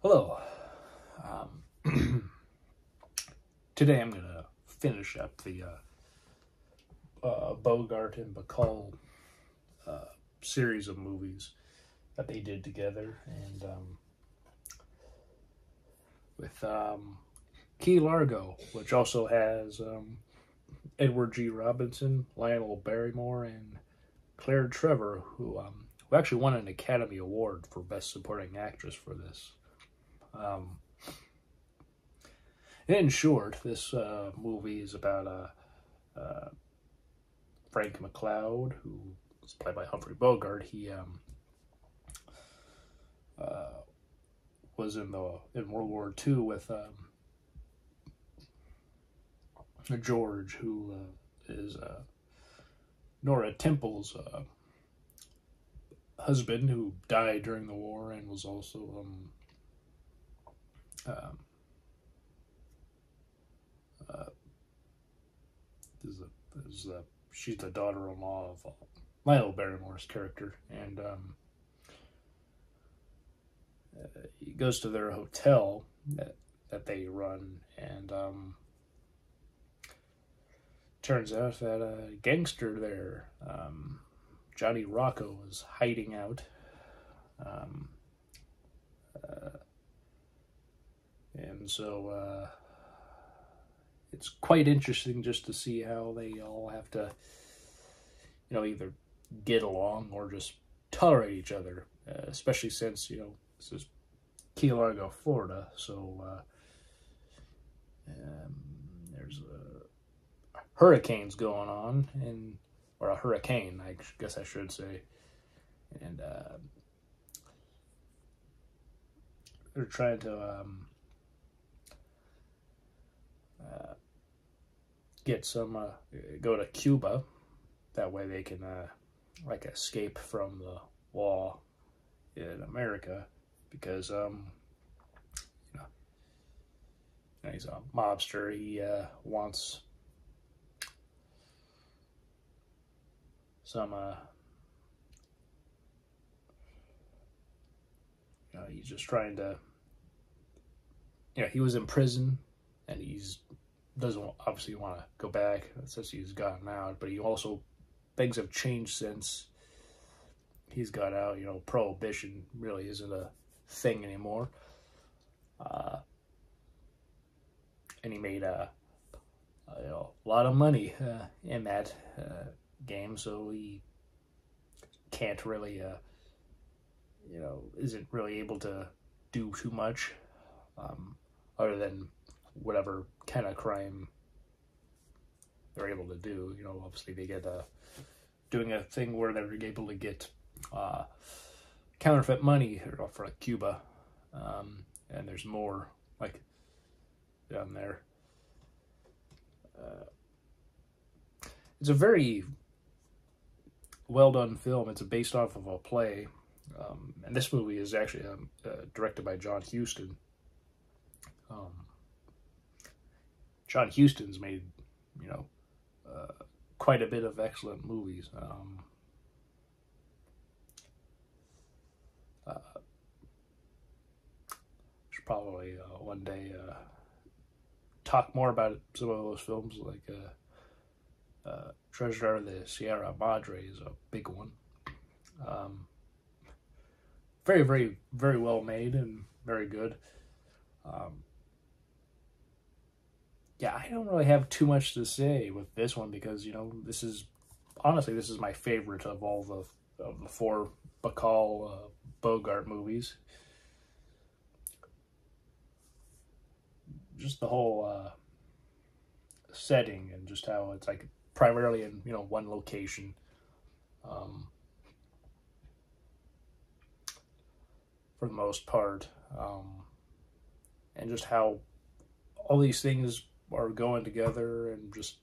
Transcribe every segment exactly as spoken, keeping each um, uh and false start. Hello. Um, today I'm going to finish up the uh, uh, Bogart and Bacall uh, series of movies that they did together, and um, with um, Key Largo, which also has um, Edward G. Robinson, Lionel Barrymore, and Claire Trevor, who, um, who actually won an Academy Award for Best Supporting Actress for this. Um, in short, this uh, movie is about uh, uh, Frank McLeod, who is played by Humphrey Bogart. He um, uh, was in the in World War Two with um, George, who uh, is uh, Nora Temple's uh, husband, who died during the war and was also um, Um, uh, is a, is a, she's the daughter-in-law of Lionel Barrymore's character, and um, uh, he goes to their hotel that, that they run, and um, turns out that a gangster there, um, Johnny Rocco, is hiding out. Um, uh, And so uh, it's quite interesting just to see how they all have to, you know, either get along or just tolerate each other, uh, especially since, you know, this is Key Largo, Florida. So uh, um, there's uh, hurricanes going on, and or a hurricane, I guess I should say. And uh, they're trying to... Um, Uh, get some, uh, go to Cuba. That way they can, uh, like, escape from the law in America, because, um, you know, he's a mobster. He, uh, wants some, uh, you know, he's just trying to, you know, he was in prison, and he's doesn't obviously want to go back since he's gotten out, but he also, things have changed since he's got out. You know, prohibition really isn't a thing anymore. Uh, and he made a, a, you know, a lot of money uh, in that uh, game, so he can't really, uh, you know, isn't really able to do too much um, other than whatever kind of crime they're able to do. You know, obviously they get uh, doing a thing where they're able to get uh, counterfeit money for Cuba, um, and there's more like down there. Uh, it's a very well done film. It's based off of a play, um, and this movie is actually um, uh, directed by John Huston. Um, John Huston's made, you know, uh, quite a bit of excellent movies. Um, uh, should probably uh, one day uh, talk more about some of those films, like uh, uh, Treasure of the Sierra Madre is a big one. Um, very, very, very well made and very good. Um, Yeah, I don't really have too much to say with this one because, you know, this is, honestly, this is my favorite of all the, of the four Bacall, uh, Bogart movies. Just the whole uh, setting and just how it's, like, primarily in, you know, one location. Um, for the most part. Um, and just how all these things are going together, and just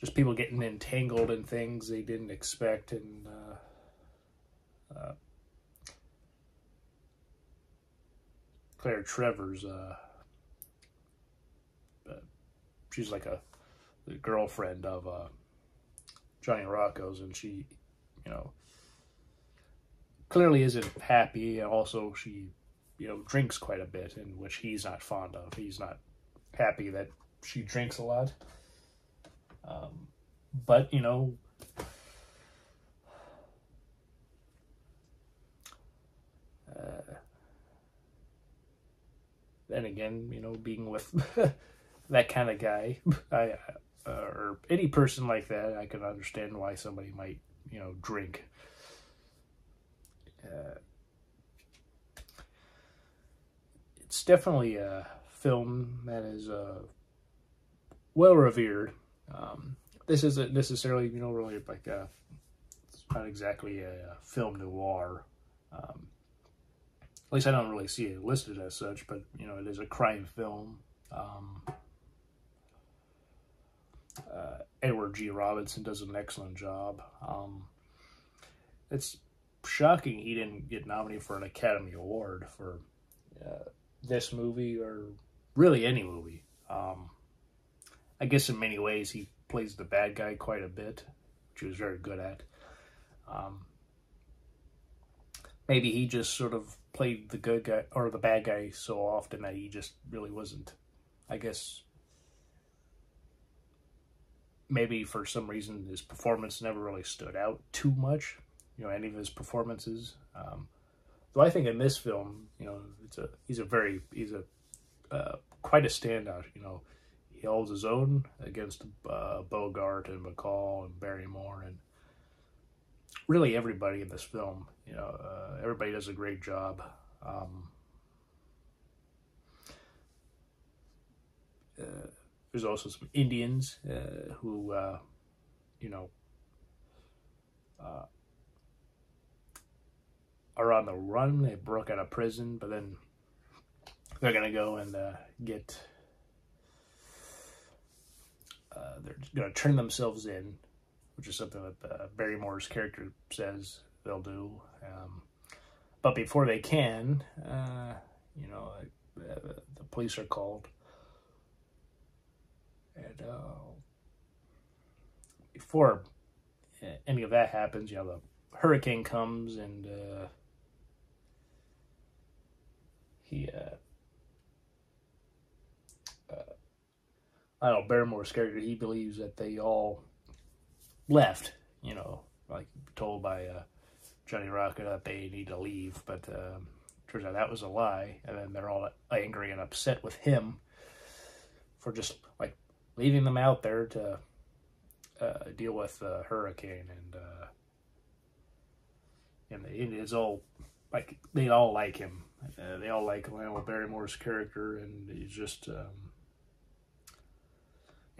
just people getting entangled in things they didn't expect, and uh, uh, Claire Trevor's uh, uh, she's like a the girlfriend of uh, Johnny Rocco's, and she, you know, clearly isn't happy, and also she, you know, drinks quite a bit, in which he's not fond of. He's not happy that she drinks a lot. Um, but, you know, uh, then again, you know, being with that kind of guy, I, uh, or any person like that, I can understand why somebody might, you know, drink. Uh, it's definitely a film that is uh, well revered. Um, this isn't necessarily, you know, really like a, it's not exactly a film noir. Um, at least I don't really see it listed as such, but, you know, it is a crime film. Um, uh, Edward G. Robinson does an excellent job. Um, it's shocking he didn't get nominated for an Academy Award for uh, this movie, or really any movie. Um, I guess in many ways he plays the bad guy quite a bit, which he was very good at. Um, maybe he just sort of played the good guy or the bad guy so often that he just really wasn't, I guess, maybe for some reason his performance never really stood out too much, you know, any of his performances. Um, though I think in this film, you know, it's a, he's a very, he's a, uh, quite a standout, you know. He holds his own against uh, Bogart and Bacall and Barrymore and really everybody in this film. You know, uh, everybody does a great job. Um, uh, there's also some Indians uh, who, uh, you know, uh, are on the run. They broke out of prison, but then they're going to go and uh, get... Uh, they're going to turn themselves in, which is something that uh, Barrymore's character says they'll do. Um, but before they can, uh, you know, uh, the police are called. And uh, before any of that happens, you know, the hurricane comes and uh, he... Uh, I don't know, Barrymore's character, he believes that they all left, you know, like told by uh, Johnny Rocket that they need to leave, but um, turns out that was a lie, and then they're all angry and upset with him for just, like, leaving them out there to uh, deal with the hurricane, and, uh, and the Indians all, like, they all like him. Uh, they all like Lionel Barrymore's character, and he's just... Um,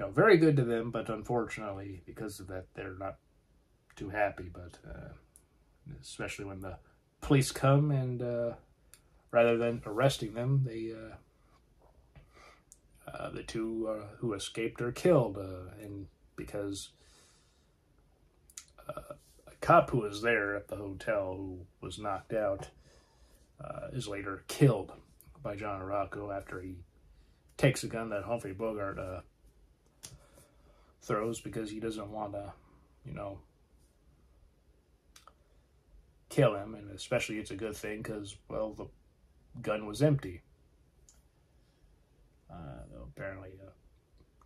you know, very good to them, but unfortunately, because of that, they're not too happy. But uh, especially when the police come and uh, rather than arresting them, they uh, uh, the two uh, who escaped are killed. Uh, and because uh, a cop who was there at the hotel who was knocked out uh, is later killed by John Rocco after he takes a gun that Humphrey Bogart Uh, throws because he doesn't want to, you know, kill him, and especially it's a good thing because, well, the gun was empty. Uh, apparently, uh,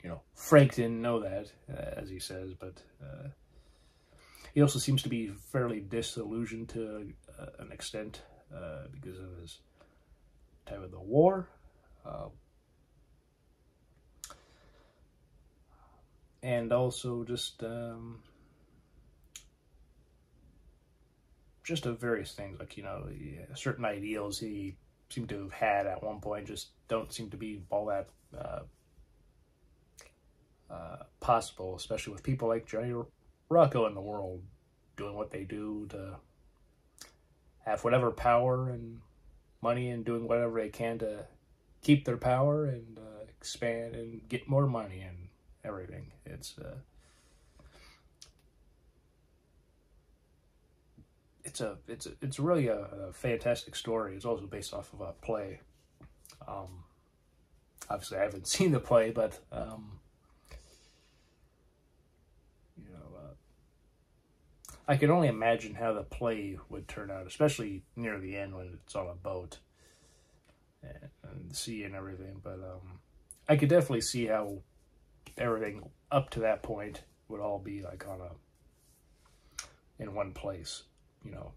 you know, Frank didn't know that, uh, as he says, but uh, he also seems to be fairly disillusioned to uh, an extent uh, because of his time of the war. Uh, And also just, um, just of various things, like, you know, certain ideals he seemed to have had at one point just don't seem to be all that uh, uh, possible, especially with people like Johnny Rocco in the world doing what they do to have whatever power and money and doing whatever they can to keep their power and uh, expand and get more money and everything. It's uh, it's a it's a, it's really a, a fantastic story. It's also based off of a play. Um, obviously, I haven't seen the play, but um, you know, uh, I can only imagine how the play would turn out, especially near the end when it's on a boat and, and the sea and everything. But um, I could definitely see how everything up to that point would all be like on a in one place, you know,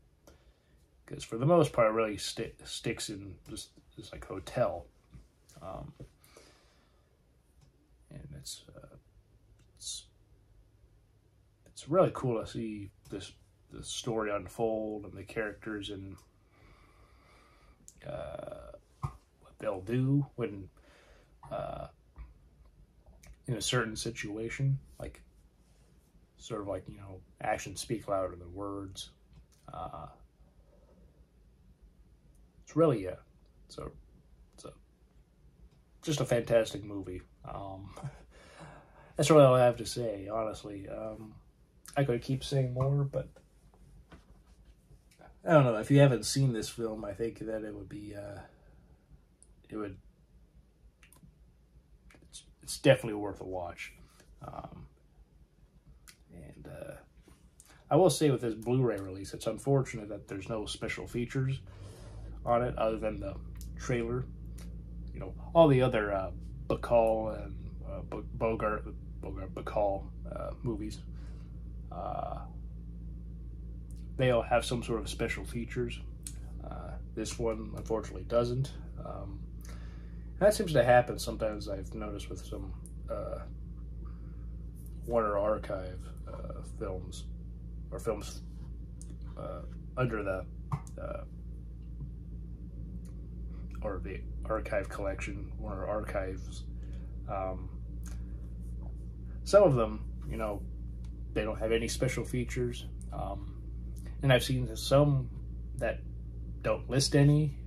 because for the most part, it really st sticks in this, this like hotel, um, and it's. Uh, it's It's really cool to see this the story unfold and the characters and uh, what they'll do when uh, in a certain situation, like sort of like, you know, actions speak louder than words. Uh, it's really a it's a it's a just a fantastic movie. Um, that's really all I have to say, honestly. Um, I could keep saying more, but I don't know. If you haven't seen this film, I think that it would be, uh, it would, it's, it's definitely worth a watch. Um, and uh, I will say with this Blu-ray release, it's unfortunate that there's no special features on it other than the trailer. You know, all the other uh, Bacall and uh, Bogart, Bogart, Bacall uh, movies. Uh, they'll have some sort of special features. Uh, this one, unfortunately, doesn't. Um, that seems to happen sometimes, I've noticed, with some uh, Warner Archive uh, films, or films uh, under the, uh, or the Archive Collection, Warner Archives. Um, some of them, you know, they don't have any special features, um, and I've seen some that don't list any.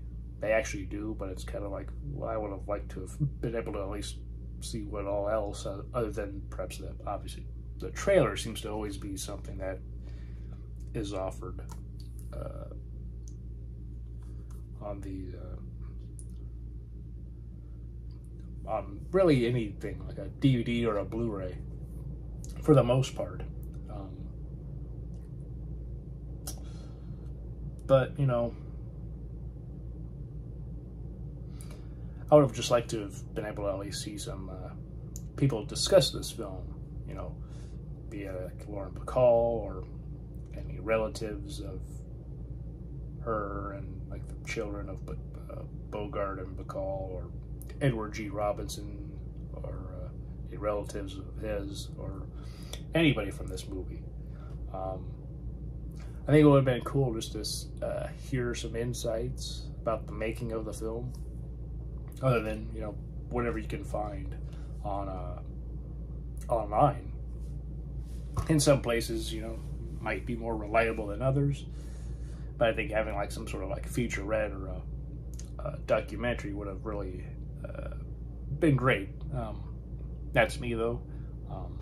They actually do, but it's kind of like, well, I would have liked to have been able to at least see what all else, uh, other than perhaps the obviously the trailer seems to always be something that is offered uh, on the uh, on really anything like a D V D or a Blu-ray for the most part. But, you know, I would have just liked to have been able to at least see some uh, people discuss this film, you know, be it like Lauren Bacall or any relatives of her and like the children of uh, Bogart and Bacall, or Edward G. Robinson, or uh, any relatives of his, or anybody from this movie. Um, I think it would have been cool just to uh, hear some insights about the making of the film, other than, you know, whatever you can find on uh, online. In some places, you know, might be more reliable than others, but I think having like some sort of like featurette or a, a documentary would have really uh, been great. Um, that's me though. Um,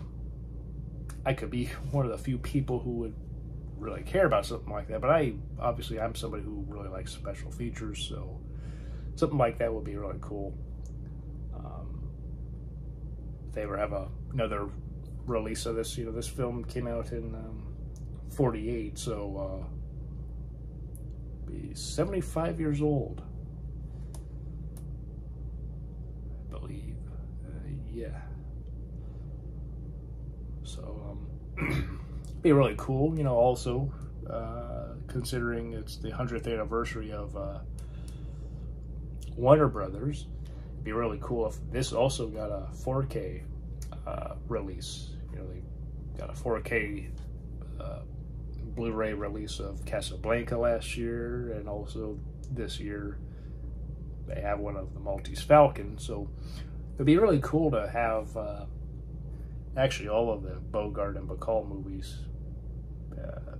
I could be one of the few people who would really care about something like that, but I obviously I'm somebody who really likes special features, so something like that would be really cool. Um, if they ever have a, another release of this, you know, this film came out in um, forty-eight, so uh, be seventy-five years old, I believe. Uh, yeah. So um. be really cool, you know, also uh, considering it's the one hundredth anniversary of uh, Warner Brothers. It'd be really cool if this also got a four K uh, release. You know, they got a four K uh, Blu-ray release of Casablanca last year, and also this year they have one of The Maltese Falcon, so it'd be really cool to have uh, actually all of the Bogart and Bacall movies uh,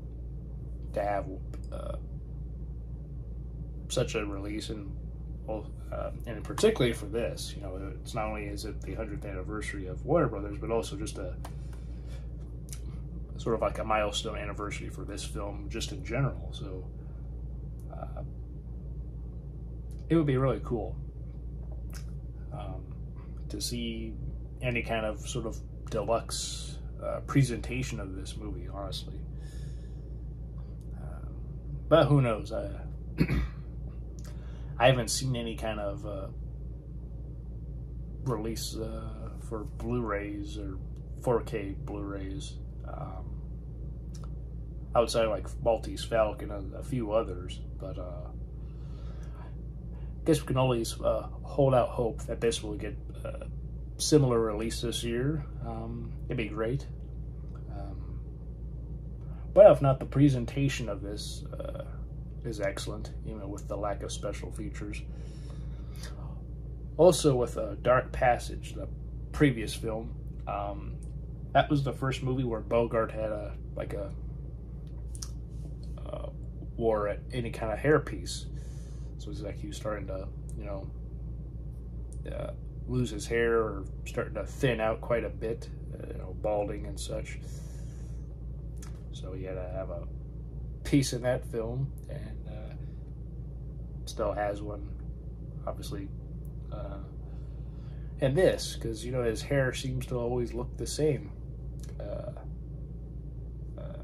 to have uh, such a release, and uh, and particularly for this, you know, it's not only is it the one hundredth anniversary of Warner Brothers, but also just a sort of like a milestone anniversary for this film just in general. So uh, it would be really cool um, to see any kind of sort of deluxe uh, presentation of this movie, honestly. But who knows? I, I haven't seen any kind of uh, release uh, for Blu-rays or four K Blu-rays. Um, outside of like Maltese Falcon and a few others. But uh, I guess we can always uh, hold out hope that this will get a similar release this year. Um, it'd be great. But if not, the presentation of this uh, is excellent, you know, with the lack of special features. Also with uh, Dark Passage, the previous film, um, that was the first movie where Bogart had a like a uh, wore any kind of hairpiece. So it's like he was starting to, you know, uh, lose his hair or starting to thin out quite a bit, uh, you know, balding and such. So he had to have a piece in that film, and uh, still has one, obviously. Uh, and this, because, you know, his hair seems to always look the same. Uh, uh,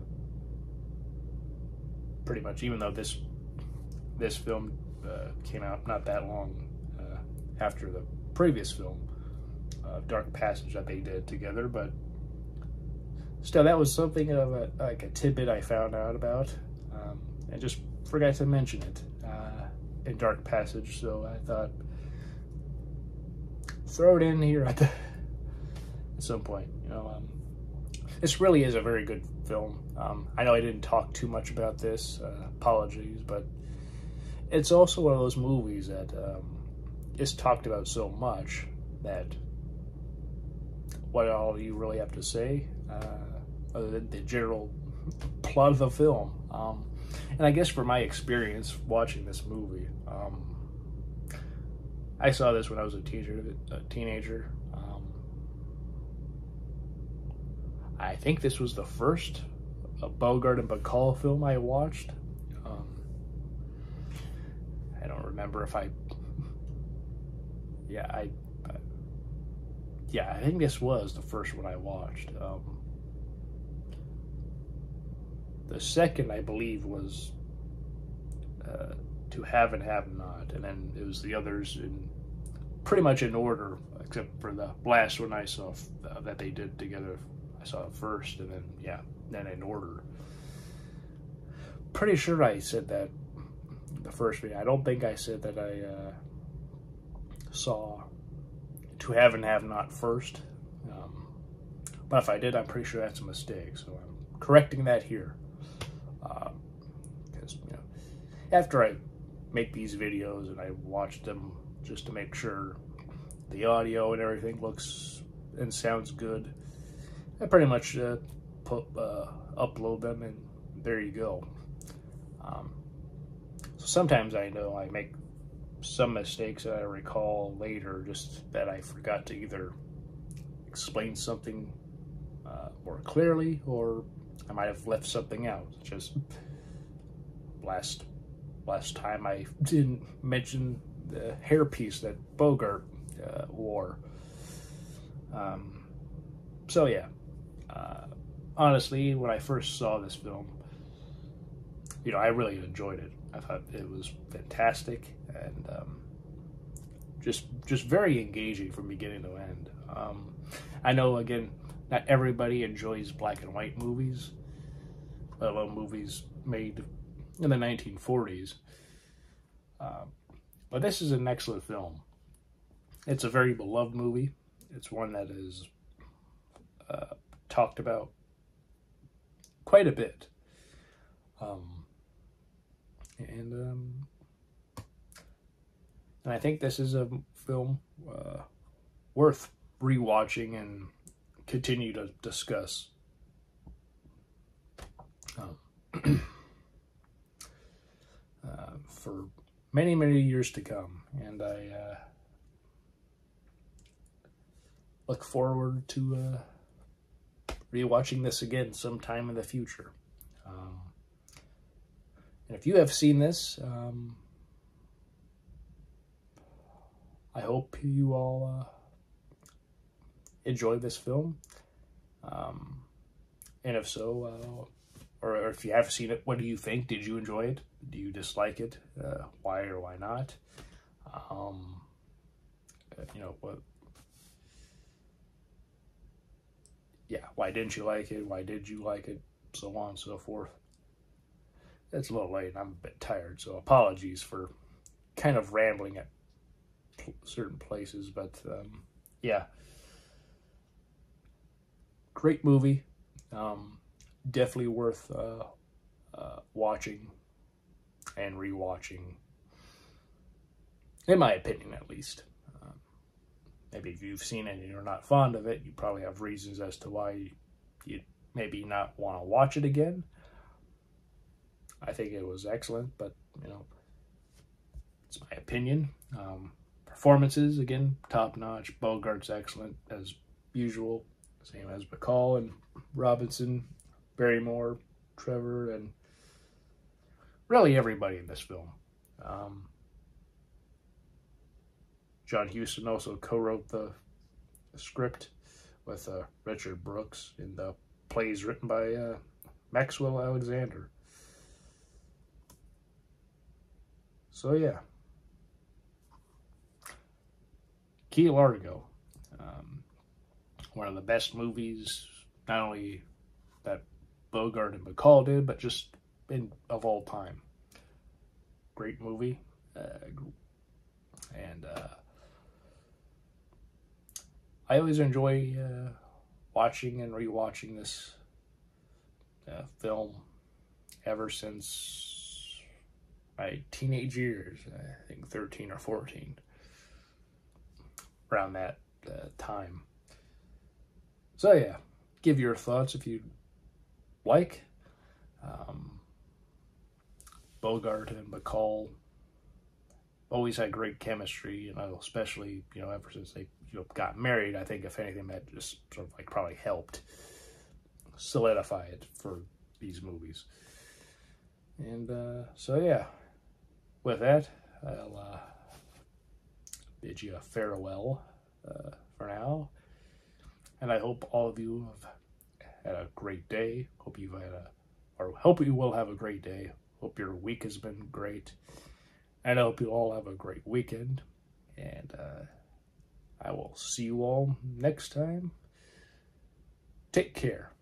pretty much, even though this this film uh, came out not that long uh, after the previous film, uh, Dark Passage, that they did together, but still, that was something of a, like a tidbit I found out about, um, and just forgot to mention it uh, in Dark Passage. So I thought, throw it in here at, the, at some point. You know, um, this really is a very good film. Um, I know I didn't talk too much about this. Uh, apologies, but it's also one of those movies that um, is talked about so much that what all do you really have to say? Uh, The, the general plot of the film, um, and I guess for my experience watching this movie, um, I saw this when I was a teacher, a teenager. Um, I think this was the first uh, Bogart and Bacall film I watched. Um, I don't remember if I, yeah, I, I, yeah, I think this was the first one I watched. Um, The second, I believe, was uh, To Have and Have Not, and then it was the others in pretty much in order, except for the last one I saw uh, that they did together. I saw it first, and then, yeah, then in order. Pretty sure I said that the first video. I don't think I said that I uh, saw To Have and Have Not first, um, but if I did, I'm pretty sure that's a mistake, so I'm correcting that here. Um, because, you know, after I make these videos and I watch them just to make sure the audio and everything looks and sounds good, I pretty much uh, put, uh, upload them, and there you go. Um, so sometimes I know I make some mistakes that I recall later, just that I forgot to either explain something uh, more clearly, or I might have left something out. Just last last time I didn't mention the hairpiece that Bogart uh, wore. Um, so yeah, uh, honestly, when I first saw this film, you know, I really enjoyed it. I thought it was fantastic, and um, just just very engaging from beginning to end. Um, I know, again, not everybody enjoys black and white movies, let alone movies made in the nineteen forties. Uh, but this is an excellent film. It's a very beloved movie. It's one that is uh, talked about quite a bit. Um, and, um, and I think this is a film uh, worth rewatching and continue to discuss. Um, uh, for many, many years to come. And I uh, look forward to uh, rewatching this again sometime in the future. Um, and if you have seen this, um, I hope you all uh, enjoy this film, um, and if so, uh, or, or if you have seen it, what do you think? Did you enjoy it? Do you dislike it? Uh, why or why not? Um, you know, what? Yeah, why didn't you like it? Why did you like it? So on and so forth. It's a little late and I'm a bit tired, so apologies for kind of rambling at pl- certain places, but um, yeah. Great movie. Um, definitely worth uh, uh, watching and rewatching, in my opinion, at least. Um, maybe if you've seen it and you're not fond of it, you probably have reasons as to why you maybe not want to watch it again. I think it was excellent, but, you know, it's my opinion. Um, performances, again, top-notch. Bogart's excellent, as usual. Same as Bacall and Robinson, Barrymore, Trevor, and really everybody in this film. Um, John Huston also co-wrote the script with uh, Richard Brooks in the plays written by uh, Maxwell Alexander. So, yeah. Key Largo. Um, one of the best movies, not only that Bogart and Bacall did, but just in, of all time. Great movie. Uh, and uh, I always enjoy uh, watching and rewatching this uh, film ever since my teenage years, I think thirteen or fourteen, around that uh, time. So yeah, give your thoughts if you'd like. Um, Bogart and Bacall always had great chemistry, you know, especially, you know, ever since they, you know, got married. I think if anything, that just sort of like probably helped solidify it for these movies. And uh, so yeah. With that, I'll uh, bid you a farewell uh, for now. And I hope all of you have had a great day. Hope you've had a, or hope you will have a great day. Hope your week has been great. And I hope you all have a great weekend. And uh, I will see you all next time. Take care.